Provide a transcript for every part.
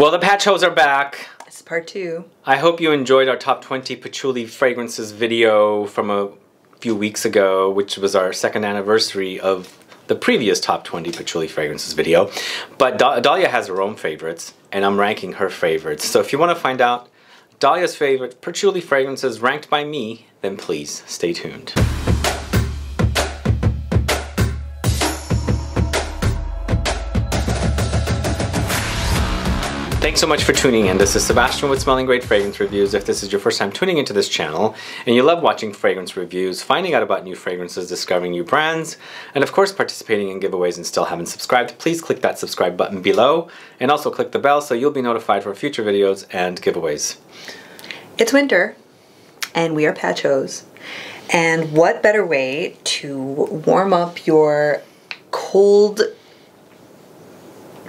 Well, the Patchos are back. It's part two. I hope you enjoyed our top 20 patchouli fragrances video from a few weeks ago, which was our second anniversary of the previous top 20 patchouli fragrances video. But Dalya has her own favorites, and I'm ranking her favorites. So if you want to find out Dalya's favorite patchouli fragrances ranked by me, then please stay tuned. Thanks so much for tuning in. This is Sebastian with Smelling Great Fragrance Reviews. If this is your first time tuning into this channel and you love watching fragrance reviews, finding out about new fragrances, discovering new brands, and of course participating in giveaways and still haven't subscribed, please click that subscribe button below and also click the bell so you'll be notified for future videos and giveaways. It's winter and we are Patchos. And what better way to warm up your cold,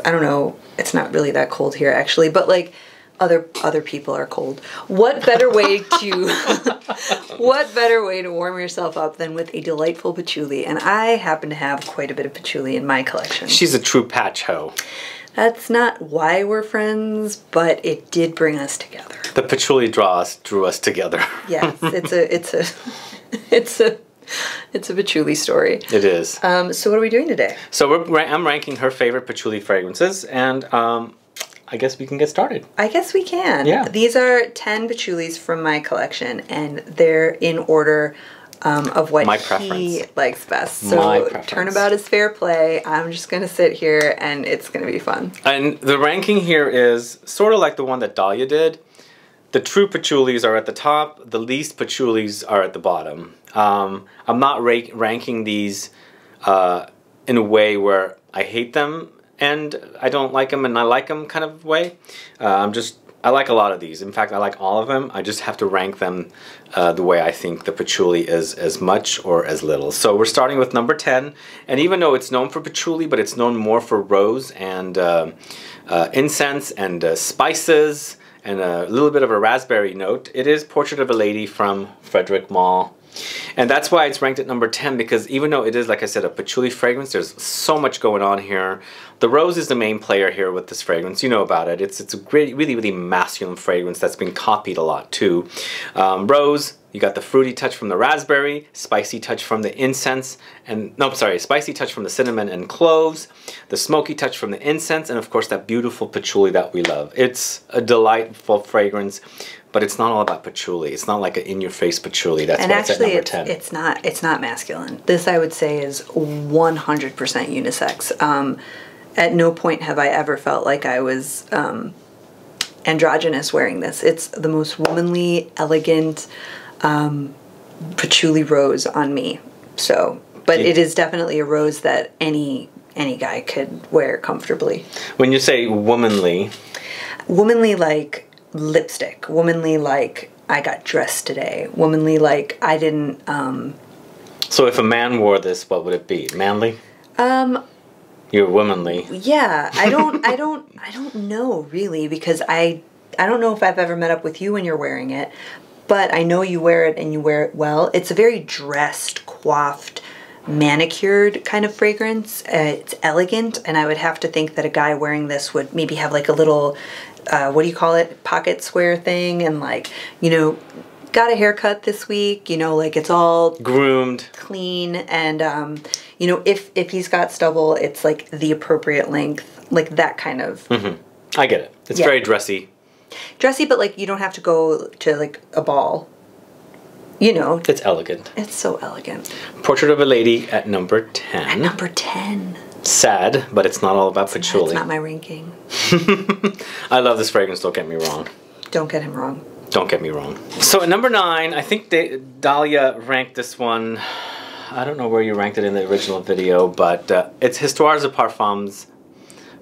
I don't know, it's not really that cold here actually, but like other people are cold. What better way to warm yourself up than with a delightful patchouli? And I happen to have quite a bit of patchouli in my collection. She's a true patch hoe. That's not why we're friends, but it did bring us together. The patchouli drew us together. Yes, it's a patchouli story. It is. So what are we doing today? So I'm ranking her favorite patchouli fragrances, and I guess we can get started. I guess we can. Yeah. These are 10 patchoulis from my collection, and they're in order of what he likes best. So turnabout is fair play. I'm just going to sit here, and it's going to be fun. And the ranking here is sort of like the one that Dalya did. The true patchoulis are at the top. The least patchoulis are at the bottom. I'm not ranking these in a way where I hate them and I don't like them and I like them kind of way. I like a lot of these. In fact, I like all of them. I just have to rank them the way I think the patchouli is as much or as little. So we're starting with number 10. And even though it's known for patchouli, but it's known more for rose and incense and spices and a little bit of a raspberry note, it is Portrait of a Lady from Frederic Malle. And that's why it's ranked at number 10, because even though it is, like I said, a patchouli fragrance, there's so much going on here. The rose is the main player here with this fragrance. You know about it. It's a great, really, really masculine fragrance that's been copied a lot, too. Rose, you got the fruity touch from the raspberry, spicy touch from the incense, and, no, I'm sorry, spicy touch from the cinnamon and cloves, the smoky touch from the incense, and, of course, that beautiful patchouli that we love. It's a delightful fragrance. But it's not all about patchouli. It's not like an in-your-face patchouli. That's why it's at number 10. And actually, it's not masculine. This, I would say, is 100% unisex. At no point have I ever felt like I was androgynous wearing this. It's the most womanly, elegant patchouli rose on me. So, but it is definitely a rose that any guy could wear comfortably. When you say womanly, womanly like lipstick, womanly like I got dressed today, womanly like I didn't So if a man wore this, what would it be? Manly? You're womanly. Yeah, I don't know really, because I don't know if I've ever met up with you when you're wearing it, but I know you wear it and you wear it well. It's a very dressed, coiffed, manicured kind of fragrance. It's elegant, and I would have to think that a guy wearing this would maybe have like a little what do you call it, pocket square thing, and like, you know, got a haircut this week, you know, like it's all groomed, clean, and you know, if he's got stubble, it's like the appropriate length, like that kind of. Mm-hmm. I get it. It's very dressy. Dressy, but like you don't have to go to like a ball. You know, it's elegant. It's so elegant. Portrait of a Lady at number 10. At number 10. Sad, but it's not all about patchouli. It's not my ranking. I love this fragrance, don't get me wrong. Don't get him wrong. Don't get me wrong. So at number 9, I think Dalya ranked this one. I don't know where you ranked it in the original video, but it's Histoires de Parfums,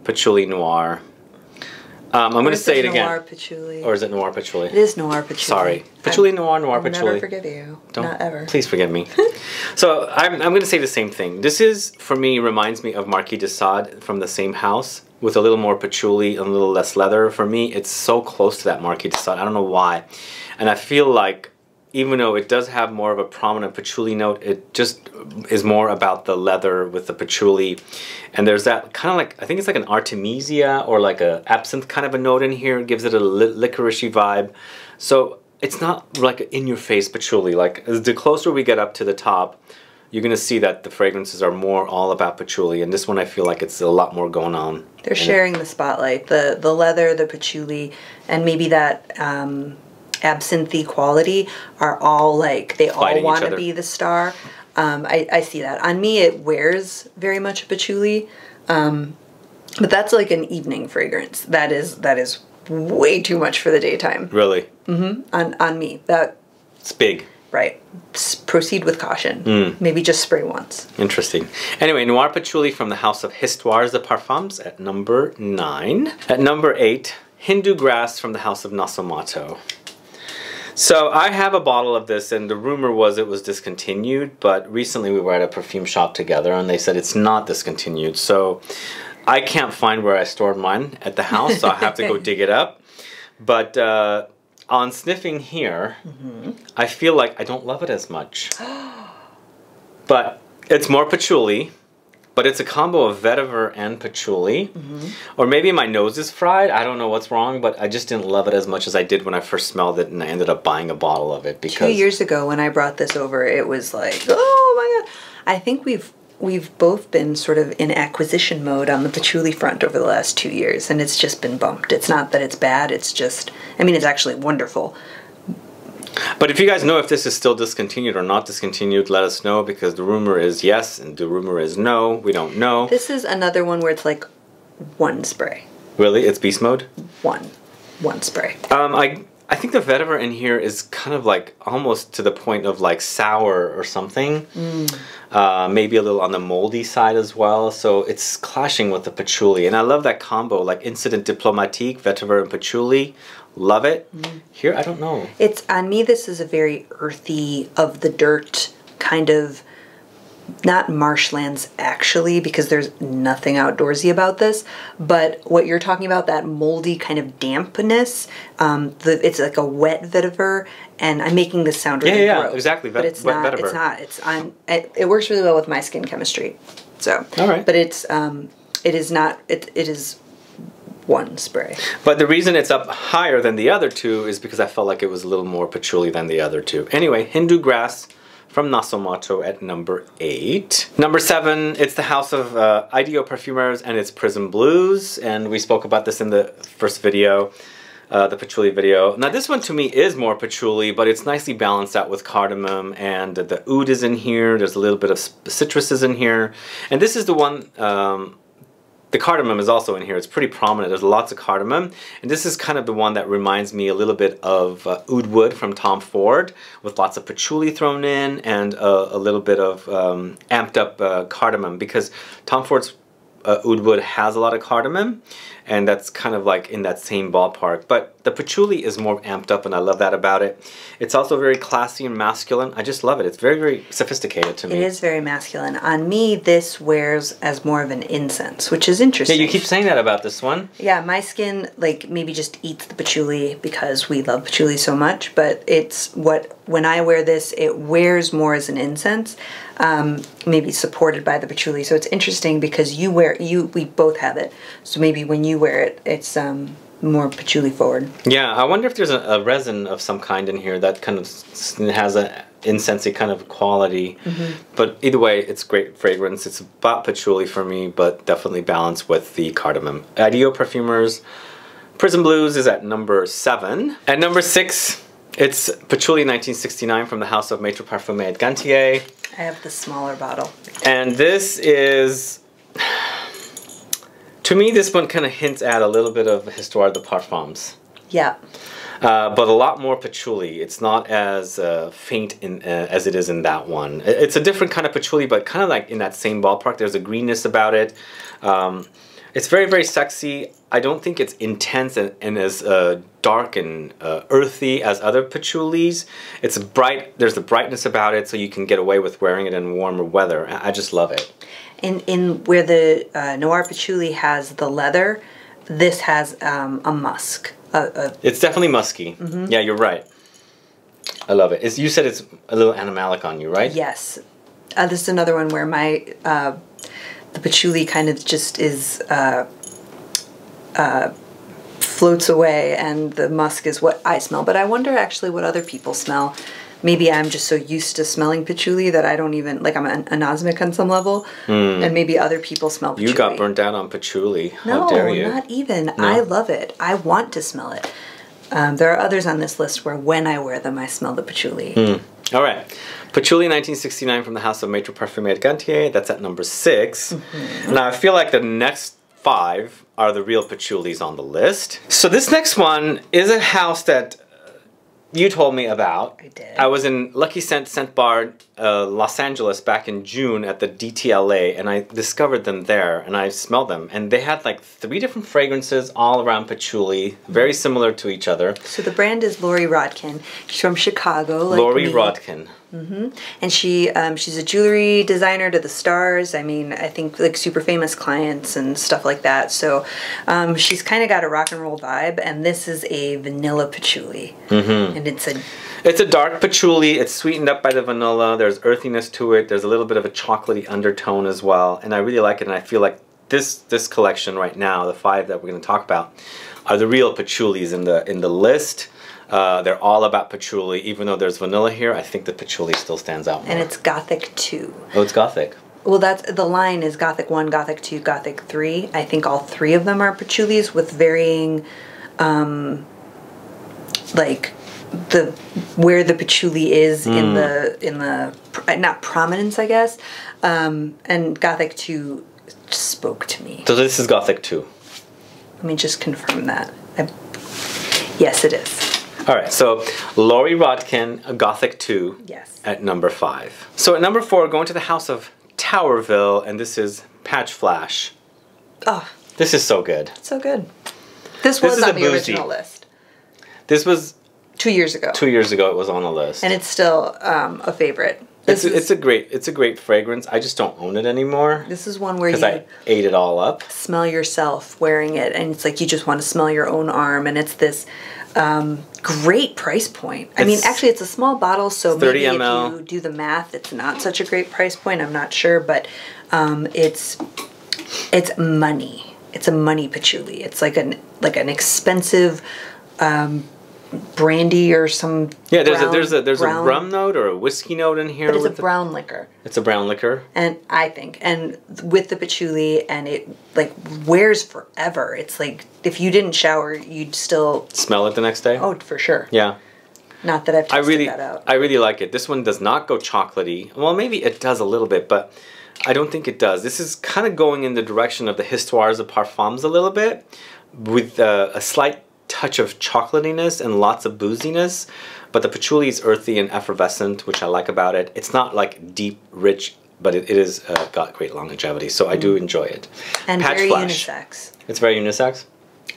Patchouli Noir. I'm going to say it again. Noir patchouli. Or is it Noir Patchouli? It is Noir Patchouli. Sorry. Patchouli Noir, Noir Patchouli. I'll never forgive you. Don't, not ever. Please forgive me. So I'm going to say the same thing. This is, for me, reminds me of Marquis de Sade from the same house, with a little more patchouli and a little less leather. For me, it's so close to that Marquis de Sade. I don't know why. And I feel like even though it does have more of a prominent patchouli note, it just is more about the leather with the patchouli. And there's that kind of like, I think it's like an artemisia or like a absinthe kind of a note in here. It gives it a licoricey vibe. So it's not like in your face patchouli. Like the closer we get up to the top, you're going to see that the fragrances are more all about patchouli. And this one, I feel like it's a lot more going on. They're sharing the spotlight, the leather, the patchouli, and maybe that, absinthe quality are all like they all want to be the star. I see that. On me it wears very much patchouli, but that's like an evening fragrance. That is way too much for the daytime. Really? Mm-hmm. On me. It's big. Right. Proceed with caution. Maybe just spray once. Interesting. Anyway, Noir Patchouli from the house of Histoires de Parfums at number 9. At number 8, Hindu Grass from the house of Nasomatto. So I have a bottle of this, and the rumor was it was discontinued, but recently we were at a perfume shop together and they said it's not discontinued. So I can't find where I stored mine at the house, so I have to go dig it up. But on sniffing here, I feel like I don't love it as much. But it's more patchouli. But it's a combo of vetiver and patchouli. Or maybe my nose is fried. I don't know what's wrong, but I just didn't love it as much as I did when I first smelled it, and I ended up buying a bottle of it. Because 2 years ago when I brought this over, it was like, oh my God. I think we've both been sort of in acquisition mode on the patchouli front over the last 2 years, and it's just been bumped. It's not that it's bad. It's just, I mean, it's actually wonderful. But if you guys know if this is still discontinued or not discontinued, let us know, because the rumor is yes and the rumor is no. We don't know. This is another one where it's like one spray. Really? It's beast mode? One spray. I think the vetiver in here is kind of like almost to the point of like sour or something. Maybe a little on the moldy side as well. So it's clashing with the patchouli. And I love that combo, like Incident Diplomatique, vetiver and patchouli. Love it. Here, I don't know. It's, on me, this is a very earthy, of the dirt kind of, not marshlands actually, because there's nothing outdoorsy about this, but what you're talking about, that moldy kind of dampness, it's like a wet vetiver, and I'm making this sound really gross, exactly, but it's not, vetiver. It's not, it's on, it works really well with my skin chemistry, so, all right. But it's, it is not, it is one spray. But the reason it's up higher than the other two is because I felt like it was a little more patchouli than the other two. Anyway, Hindu Grass from Nasomatto at number 8. Number 7, it's the house of Ideo Parfumeurs and it's Prison Blues, and we spoke about this in the first video, the patchouli video. Now this one to me is more patchouli, but it's nicely balanced out with cardamom, and the oud is in here, there's a little bit of citruses in here, and this is the one, the cardamom is also in here. It's pretty prominent. There's lots of cardamom. And this is kind of the one that reminds me a little bit of Oud Wood from Tom Ford, with lots of patchouli thrown in and a little bit of amped up cardamom, because Tom Ford's Oud Wood has a lot of cardamom, and that's kind of like in that same ballpark. But the patchouli is more amped up, and I love that about it. It's also very classy and masculine. I just love it. It's very, very sophisticated to me. It is very masculine. On me, this wears as more of an incense, which is interesting. Yeah, you keep saying that about this one. Yeah, my skin like maybe just eats the patchouli because we love patchouli so much, but it's what, when I wear this, it wears more as an incense, maybe supported by the patchouli. So it's interesting because you wear, we both have it. So maybe when you wear it, it's more patchouli forward. Yeah, I wonder if there's a resin of some kind in here that kind of has a incensey kind of quality. But either way, it's great fragrance. It's about patchouli for me, but definitely balanced with the cardamom. Ideo Parfumeurs, Prison Blues is at number 7. At number 6, it's Patchouli 1969 from the house of Maitre Parfumeur et Gantier. I have the smaller bottle. And this is, to me, this one kind of hints at a little bit of Histoire de Parfums. Yeah. But a lot more patchouli. It's not as faint in, as it is in that one. It's a different kind of patchouli, but kind of like in that same ballpark. There's a greenness about it. It's very, very sexy. I don't think it's intense and as dark and earthy as other patchoulis. It's bright. There's a brightness about it, so you can get away with wearing it in warmer weather. I just love it. In where the Noir Patchouli has the leather, this has a musk. It's definitely musky. Yeah, you're right. I love it. It's, you said it's a little animalic on you, right? Yes. This is another one where my the patchouli kind of just is floats away, and the musk is what I smell. But I wonder actually what other people smell. Maybe I'm just so used to smelling patchouli that I don't even, like, I'm an anosmic on some level, and maybe other people smell patchouli. You got burnt out on patchouli. How dare you? Not even. No. I love it. I want to smell it. There are others on this list where when I wear them, I smell the patchouli. All right. Patchouli 1969 from the house of Maitre Parfumeur et Gantier. That's at number 6. Now, I feel like the next 5 are the real patchoulis on the list. So this next one is a house that you told me about. I did. I was in Lucky Scent Bar, Los Angeles back in June at the DTLA, and I discovered them there, and I smelled them. And they had like 3 different fragrances all around patchouli, very similar to each other. So the brand is Lori Rodkin. She's from Chicago. Like Lori Rodkin. And she's a jewelry designer to the stars. I mean, I think like super famous clients and stuff like that. So she's kind of got a rock and roll vibe, and this is a vanilla patchouli. And it's a dark patchouli. It's sweetened up by the vanilla. There's earthiness to it. There's a little bit of a chocolatey undertone as well, and I really like it. And I feel like this collection right now, the 5 that we're going to talk about, are the real patchoulis in the list. They're all about patchouli. Even though there's vanilla here, I think the patchouli still stands out more. And it's Gothic II. Oh, it's Gothic. Well, that's, the line is Gothic I, Gothic II, Gothic III. I think all 3 of them are patchoulis with varying, like, where the patchouli is in the not prominence, I guess. And Gothic II spoke to me. So this is Gothic II. Let me just confirm that. Yes, it is. All right, so Lori Rodkin, Gothic II, yes, at number 5. So at number 4, going to the house of Towerville, and this is Patch Flash. Oh. This is so good. So good. This was on the original list. This was... 2 years ago. 2 years ago it was on the list. And it's still a favorite. It's a great fragrance. I just don't own it anymore. This is one where you I ate it all up. Smell yourself wearing it, and it's like you just want to smell your own arm, and it's this great price point. I mean, actually, it's a small bottle, so maybe if you do the math, it's not such a great price point. I'm not sure, but it's money. It's a money patchouli. It's like an expensive brandy or some there's a rum note or a whiskey note in here. But it's a brown liquor. It's a brown liquor. And I think, and with the patchouli, and it like wears forever. It's like if you didn't shower, you'd still smell it the next day. Oh, for sure. Yeah. Not that I've tested that out. I really like it. This one does not go chocolatey. Well, maybe it does a little bit, but I don't think it does. This is kind of going in the direction of the Histoires de Parfums a little bit, with a slight touch of chocolatiness and lots of booziness, but the patchouli is earthy and effervescent, which I like about it. It's not like deep, rich, but it is got great longevity, so I do enjoy it. And Patch very Flash. Unisex. It's very unisex.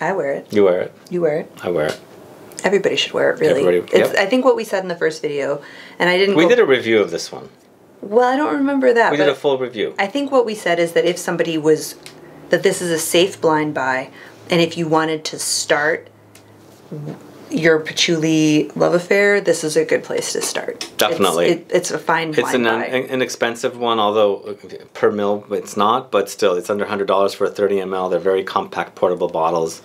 I wear it. You wear it. You wear it. I wear it. Everybody should wear it, really. Everybody, yep. It's, I think what we said in the first video, and I didn't... We did a review of this one. Well, I don't remember that. We did a full review. I think what we said is that if somebody was... that this is a safe blind buy, and if you wanted to start your patchouli love affair, this is a good place to start. Definitely. It's a fine buy. It's an inexpensive one, although per mil it's not, but still it's under $100 for a 30 ml. They're very compact portable bottles.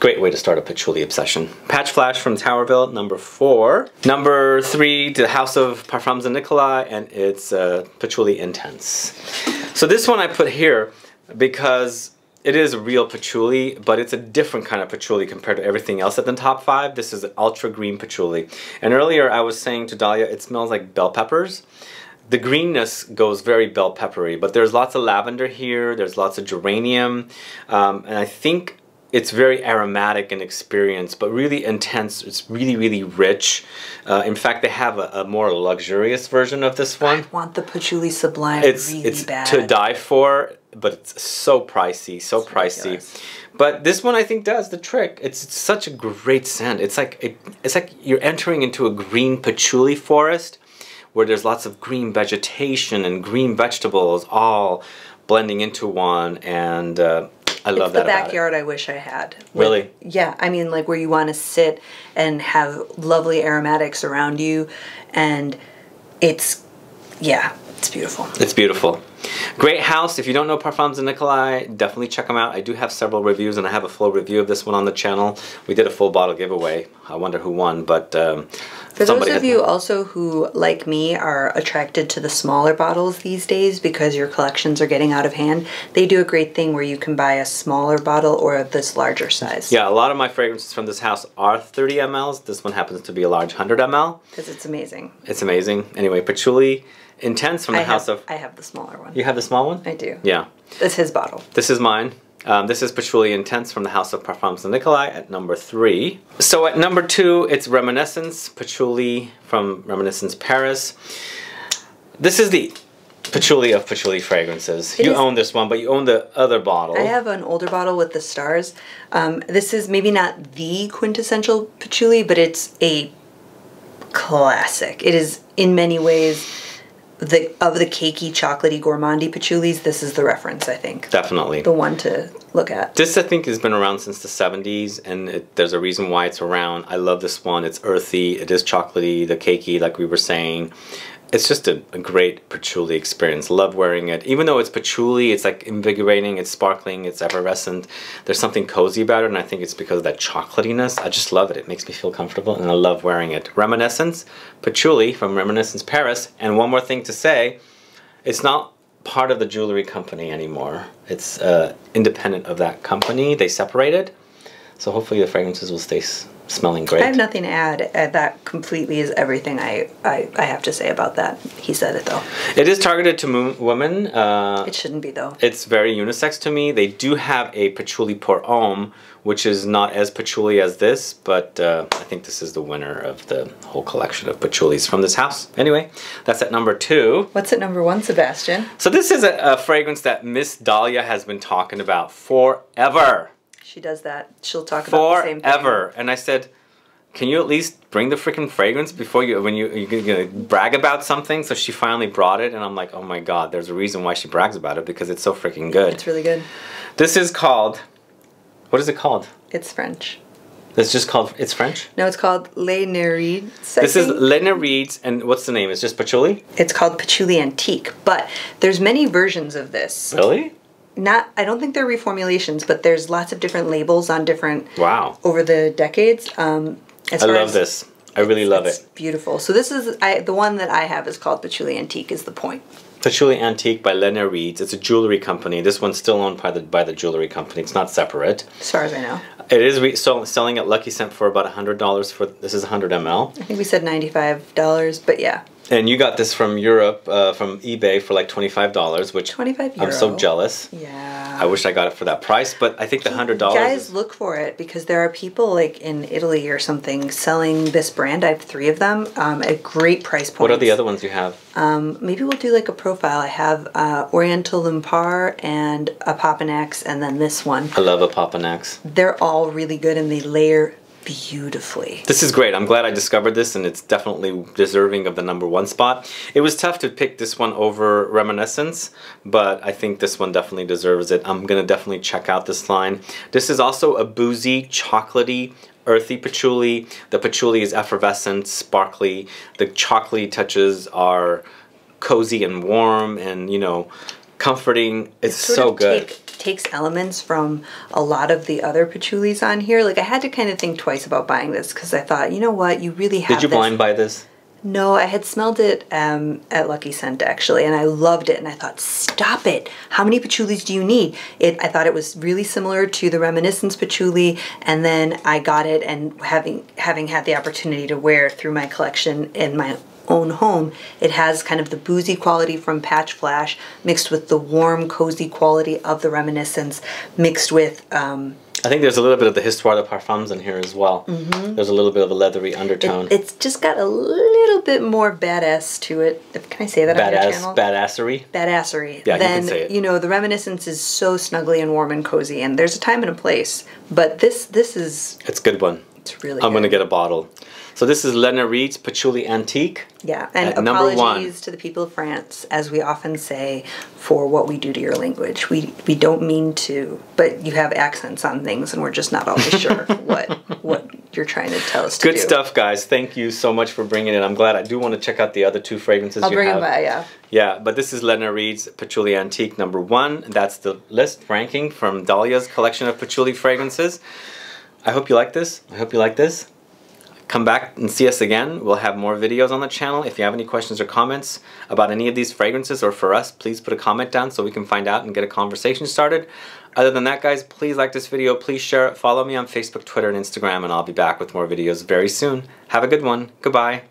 Great way to start a patchouli obsession. Patch Flash from Towerville, number 4. Number 3, to the house of Parfums de Nicolai, and it's Patchouli Intense. So this one I put here because it is real patchouli, but it's a different kind of patchouli compared to everything else at the top 5. This is ultra green patchouli. And earlier I was saying to Dalya, it smells like bell peppers. The greenness goes very bell peppery, but there's lots of lavender here. There's lots of geranium. And I think it's very aromatic in experience, but really intense. It's really, really rich. In fact, they have a more luxurious version of this one. I want the Patchouli Sublime really bad. It's to die for. But it's so pricey, so pricey. But this one I think does the trick. It's such a great scent. It's like you're entering into a green patchouli forest where there's lots of green vegetation and green vegetables all blending into one, and I love that. It's the backyard I wish I had. Really? Yeah, I mean, like, where you want to sit and have lovely aromatics around you, and it's, yeah, it's beautiful. It's beautiful. Great house. If you don't know Parfums de Nicolai, definitely check them out. I do have several reviews, and I have a full review of this one on the channel. We did a full bottle giveaway. I wonder who won, but for those of you also who, like me, are attracted to the smaller bottles these days because your collections are getting out of hand, they do a great thing where you can buy a smaller bottle or this larger size. Yeah, a lot of my fragrances from this house are 30 mls. This one happens to be a large 100 ml. Because it's amazing. It's amazing. Anyway, Patchouli Intense from the house of... I have the smaller one. You have the small one? I do. Yeah. That's his bottle. This is mine. This is Patchouli Intense from the house of Parfums de Nicolai at number 3. So at number 2, it's Reminiscence Patchouli from Reminiscence Paris. This is the Patchouli of Patchouli fragrances. You own this one, but you own the other bottle. I have an older bottle with the stars. This is maybe not the quintessential Patchouli, but it's a classic. It is, in many ways... of the cakey, chocolatey, gourmandy patchoulis, this is the reference, I think. Definitely. The one to look at. This, I think, has been around since the 70s, and there's a reason why it's around. I love this one. It's earthy. It is chocolatey, the cakey, like we were saying. It's just a great patchouli experience. Love wearing it. Even though it's patchouli, it's like invigorating, it's sparkling, it's effervescent. There's something cozy about it, and I think it's because of that chocolatiness. I just love it. It makes me feel comfortable, and I love wearing it. Reminiscence Patchouli from Reminiscence Paris. And one more thing to say, it's not part of the jewelry company anymore. It's independent of that company. They separated. So hopefully the fragrances will stay smelling great. I have nothing to add. That completely is everything I have to say about that. He said it, though. It is targeted to women. It shouldn't be, though. It's very unisex to me. They do have a Patchouli Pour Homme, which is not as patchouli as this, but I think this is the winner of the whole collection of patchoulis from this house. Anyway, that's at number 2. What's at number 1, Sebastian? So this is a fragrance that Miss Dalya has been talking about forever. She does that. She'll talk about the same thing. Forever. And I said, can you at least bring the freaking fragrance before you, when you're going to brag about something? So she finally brought it, and I'm like, oh my God, there's a reason why she brags about it, because it's so freaking good. It's really good. This is called, what is it called? It's French. It's just called, it's French? No, it's called Lene Reeds. This is Lene Reeds, and what's the name? It's just Patchouli? It's called Patchouli Antique, but there's many versions of this. Really? I don't think they're reformulations, but there's lots of different labels on different, wow, over the decades. I love this. I really love it. It's beautiful. So this is, the one that I have is called Patchouli Antique, is the point. Patchouli Antique by Lene Reeds. It's a jewelry company. This one's still owned by the jewelry company. It's not separate. As far as I know. It is selling at Lucky Scent for about $100 for, this is 100 ml. I think we said $95, but yeah. And you got this from Europe, from eBay for like $25, which €25. I'm so jealous. Yeah. I wish I got it for that price, but I think the $100. Guys, look for it, because there are people like in Italy or something selling this brand. I have 3 of them at great price points. What are the other ones you have? Maybe we'll do like a profile. I have Oriental Lumpar and Apopinax, and then this one. I love Apopinax. They're all really good, and they layer beautifully. This is great. I'm glad I discovered this, and it's definitely deserving of the number 1 spot. It was tough to pick this one over Reminiscence, but I think this one definitely deserves it. I'm gonna definitely check out this line. This is also a boozy, chocolatey, earthy patchouli. The patchouli is effervescent, sparkly. The chocolatey touches are cozy and warm and, you know, comforting. It's so good. Takes elements from a lot of the other patchoulis on here. Like, I had to kind of think twice about buying this, because I thought, you know what, you really have. Did you blind buy this? No, I had smelled it at Lucky Scent, actually, and I loved it, and I thought, stop it. How many patchoulis do you need? I thought it was really similar to the Reminiscence patchouli, and then I got it, and having had the opportunity to wear through my collection in my own home, it has kind of the boozy quality from Patch Flash mixed with the warm, cozy quality of the Reminiscence mixed with... I think there's a little bit of the Histoires de Parfums in here as well. Mm-hmm. There's a little bit of a leathery undertone. It's just got a little bit more badass to it. Can I say that on your channel? Badassery? Badassery. Yeah, you can say it. You know, the Reminiscence is so snuggly and warm and cozy, and there's a time and a place. But this is... It's a good one. It's really I'm going to get a bottle. So this is Lene Reeds Patchouli Antique. Yeah, and apologies to the people of France, as we often say, for what we do to your language. We don't mean to, but you have accents on things, and we're just not always sure what you're trying to tell us to do. Good stuff, guys. Thank you so much for bringing it. I'm glad. I do want to check out the other two fragrances you have. I'll bring them by, yeah. Yeah, but this is Lene Reeds Patchouli Antique #1. That's the list ranking from Dalya's collection of patchouli fragrances. I hope you like this. I hope you like this. Come back and see us again. We'll have more videos on the channel. If you have any questions or comments about any of these fragrances or for us, please put a comment down so we can find out and get a conversation started. Other than that, guys, please like this video. Please share it. Follow me on Facebook, Twitter, and Instagram, and I'll be back with more videos very soon. Have a good one. Goodbye.